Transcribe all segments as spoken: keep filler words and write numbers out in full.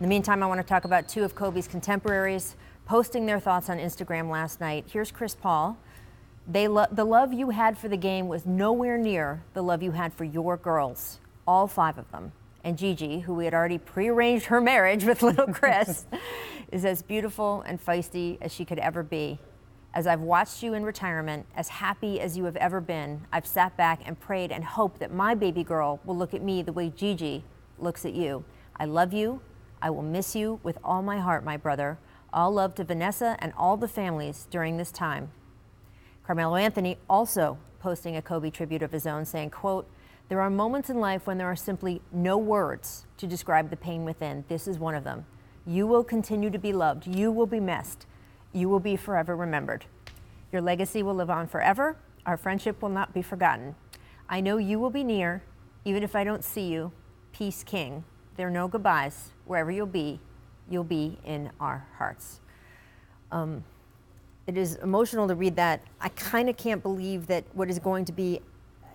In the meantime, I want to talk about two of Kobe's contemporaries posting their thoughts on Instagram last night. Here's Chris Paul. They lo- the love you had for the game was nowhere near the love you had for your girls, all five of them. And Gigi, who we had already prearranged her marriage with little Chris, is as beautiful and feisty as she could ever be. As I've watched you in retirement, as happy as you have ever been, I've sat back and prayed and hoped that my baby girl will look at me the way Gigi looks at you. I love you. I will miss you with all my heart, my brother. All love to Vanessa and all the families during this time. Carmelo Anthony also posting a Kobe tribute of his own, saying, quote, there are moments in life when there are simply no words to describe the pain within. This is one of them. You will continue to be loved. You will be missed. You will be forever remembered. Your legacy will live on forever. Our friendship will not be forgotten. I know you will be near, even if I don't see you. Peace, King. There are no goodbyes. Wherever you'll be, you'll be in our hearts. Um, it is emotional to read that. I kind of can't believe that what is going to be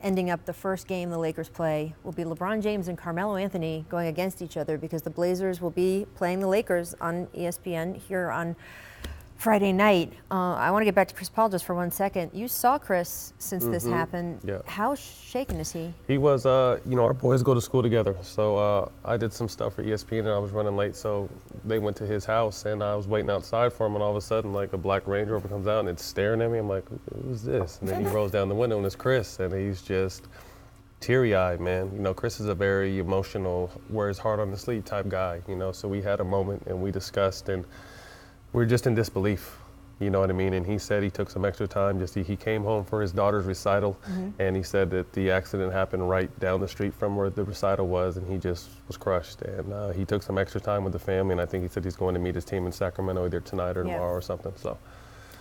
ending up the first game the Lakers play will be LeBron James and Carmelo Anthony going against each other, because the Blazers will be playing the Lakers on E S P N here on Friday night. Uh, I want to get back to Chris Paul just for one second. You saw Chris since mm-hmm. this happened. Yeah. How shaken is he? He was, uh, you know, our boys go to school together. So uh, I did some stuff for E S P N and I was running late. So they went to his house and I was waiting outside for him. And all of a sudden, like, a black Range Rover comes out and it's staring at me. I'm like, who's this? And then he rolls down the window and it's Chris. And he's just teary-eyed, man. You know, Chris is a very emotional, wears hard on the sleeve type guy, you know. So we had a moment and we discussed, and we're just in disbelief, you know what I mean? And he said he took some extra time. Just he, he came home for his daughter's recital, mm-hmm. and he said that the accident happened right down the street from where the recital was, and he just was crushed. And uh, he took some extra time with the family, and I think he said he's going to meet his team in Sacramento either tonight or yeah. tomorrow or something. So,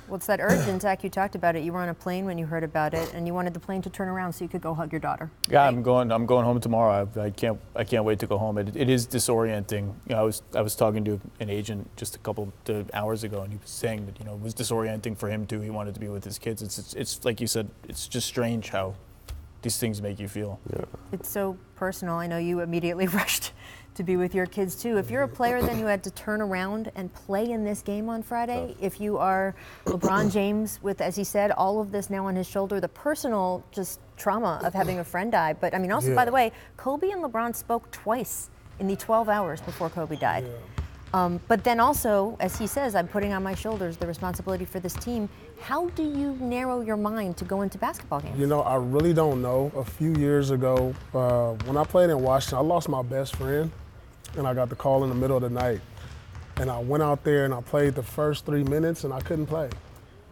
well, it's that urgent, Zach. You talked about it. You were on a plane when you heard about it, and you wanted the plane to turn around so you could go hug your daughter. Yeah, right? I'm going. I'm going home tomorrow. I, I can't. I can't wait to go home. It, it is disorienting. You know, I was. I was talking to an agent just a couple of hours ago, and he was saying that, you know, it was disorienting for him too. He wanted to be with his kids. It's. It's, it's like you said. It's just strange how these things make you feel. Yeah. It's so personal. I know you immediately rushed to be with your kids too. If you're a player then who had to turn around and play in this game on Friday, if you are LeBron James with, as he said, all of this now on his shoulder, the personal just trauma of having a friend die. But I mean, also, yeah. by the way, Kobe and LeBron spoke twice in the twelve hours before Kobe died. Yeah. Um, but then also, as he says, I'm putting on my shoulders the responsibility for this team. How do you narrow your mind to go into basketball games? You know, I really don't know. A few years ago, uh, when I played in Washington, I lost my best friend, and I got the call in the middle of the night. And I went out there and I played the first three minutes, and I couldn't play.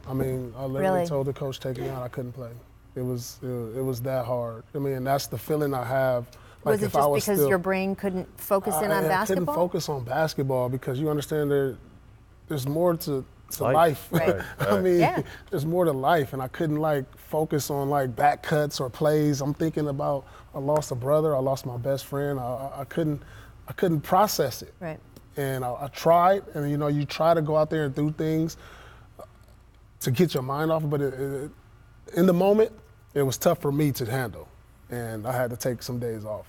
I mean, I literally really? told the coach, take me out, I couldn't play. It was, it was, it was that hard. I mean, that's the feeling I have. Like, was it just was because still, your brain couldn't focus in I, on I basketball? I couldn't focus on basketball because you understand there, there's more to, to life. life. Right. Right. I mean, yeah. there's more to life, and I couldn't like focus on like back cuts or plays. I'm thinking about I lost a brother, I lost my best friend. I, I couldn't, I couldn't process it. Right. And I, I tried, and you know, you try to go out there and do things to get your mind off, but it, it, in the moment, it was tough for me to handle, and I had to take some days off.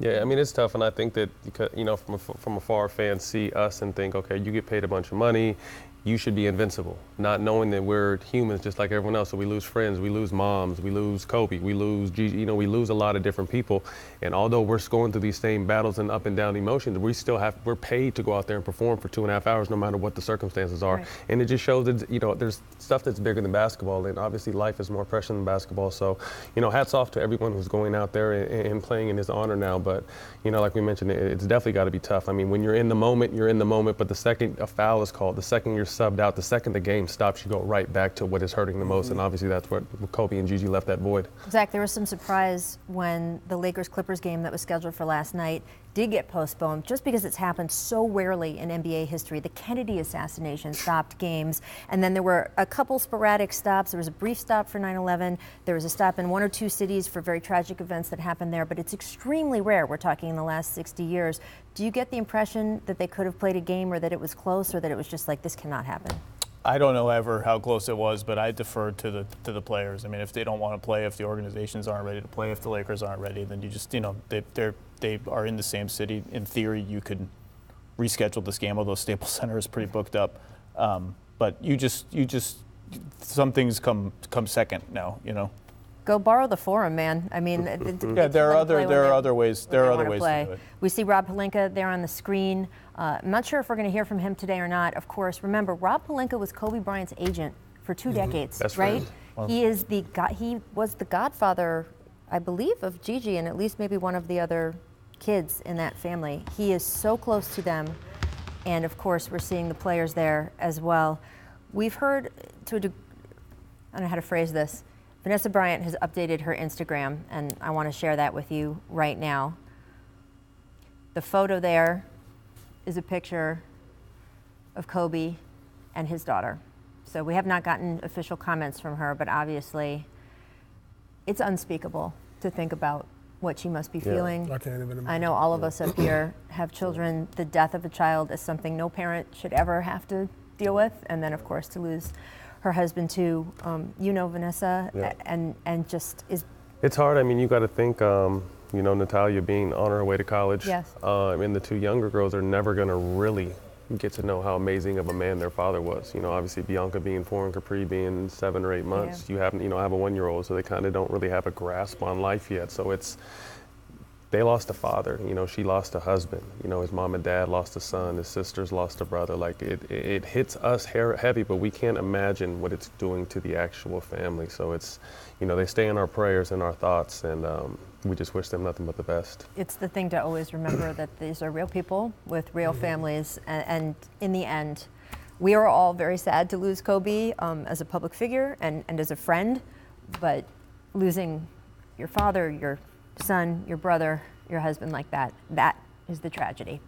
Yeah, I mean, it's tough, and I think that, you know, from, from afar, fans see us and think, okay, you get paid a bunch of money, you should be invincible, not knowing that we're humans just like everyone else. So we lose friends, we lose moms, we lose Kobe, we lose Gigi, you know, we lose a lot of different people. And although we're going through these same battles and up and down emotions, we still have, we're paid to go out there and perform for two and a half hours no matter what the circumstances are. Right. And it just shows that, you know, there's stuff that's bigger than basketball, and obviously life is more precious than basketball. So, you know, hats off to everyone who's going out there and, and playing in his honor now. But, you know, like we mentioned, it's definitely gotta be tough. I mean, when you're in the moment, you're in the moment, but the second a foul is called, the second you're subbed out, the second the game stops, you go right back to what is hurting the most, mm-hmm. and obviously that's what Kobe and Gigi left that void. Zach, there was some surprise when the Lakers-Clippers game that was scheduled for last night did get postponed, just because it's happened so rarely in N B A history. The Kennedy assassination stopped games, and then there were a couple sporadic stops. There was a brief stop for nine eleven. There was a stop in one or two cities for very tragic events that happened there, but it's extremely rare. We're talking in the last sixty years. Do you get the impression that they could have played a game, or that it was close, or that it was just like, this cannot happen? I don't know ever how close it was, but I defer to the to the players. I mean, if they don't want to play, if the organizations aren't ready to play, if the Lakers aren't ready, then you just, you know, they they're, they are in the same city. In theory, you could rescheduled this game, although Staples Center is pretty booked up. Um, but you just, you just, some things come come second now, you know. Go borrow the Forum, man. I mean, yeah, there are other there are other ways there are other ways to do it. We see Rob Pelinka there on the screen. Uh, I'm not sure if we're going to hear from him today or not. Of course, remember Rob Pelinka was Kobe Bryant's agent for two mm-hmm. decades. That's right. right. Well, he is the god, he was the godfather, I believe, of Gigi and at least maybe one of the other kids in that family. He is so close to them, and of course, we're seeing the players there as well. We've heard to a, I don't know how to phrase this. Vanessa Bryant has updated her Instagram, and I want to share that with you right now. The photo there is a picture of Kobe and his daughter. So we have not gotten official comments from her, but obviously it's unspeakable to think about what she must be yeah. feeling. I can't even imagine. I know all of yeah. us up here have children. The death of a child is something no parent should ever have to deal with, and then of course to lose her husband too, um, you know, Vanessa, yeah. and and just is. It's hard. I mean, you got to think, um, you know, Natalia being on her way to college. Yes. Um, and the two younger girls are never going to really get to know how amazing of a man their father was. You know, obviously Bianca being four and Capri being seven or eight months. Yeah. You haven't, you know, I have a one-year-old, so they kind of don't really have a grasp on life yet. So it's, they lost a father. You know, she lost a husband. You know, his mom and dad lost a son. His sisters lost a brother. Like, it, it hits us heavy, but we can't imagine what it's doing to the actual family. So it's, you know, they stay in our prayers and our thoughts, and um, we just wish them nothing but the best. It's the thing to always remember that these are real people with real families, and, and in the end, we are all very sad to lose Kobe um, as a public figure and, and as a friend, but losing your father, your son, your brother, your husband like that, that is the tragedy.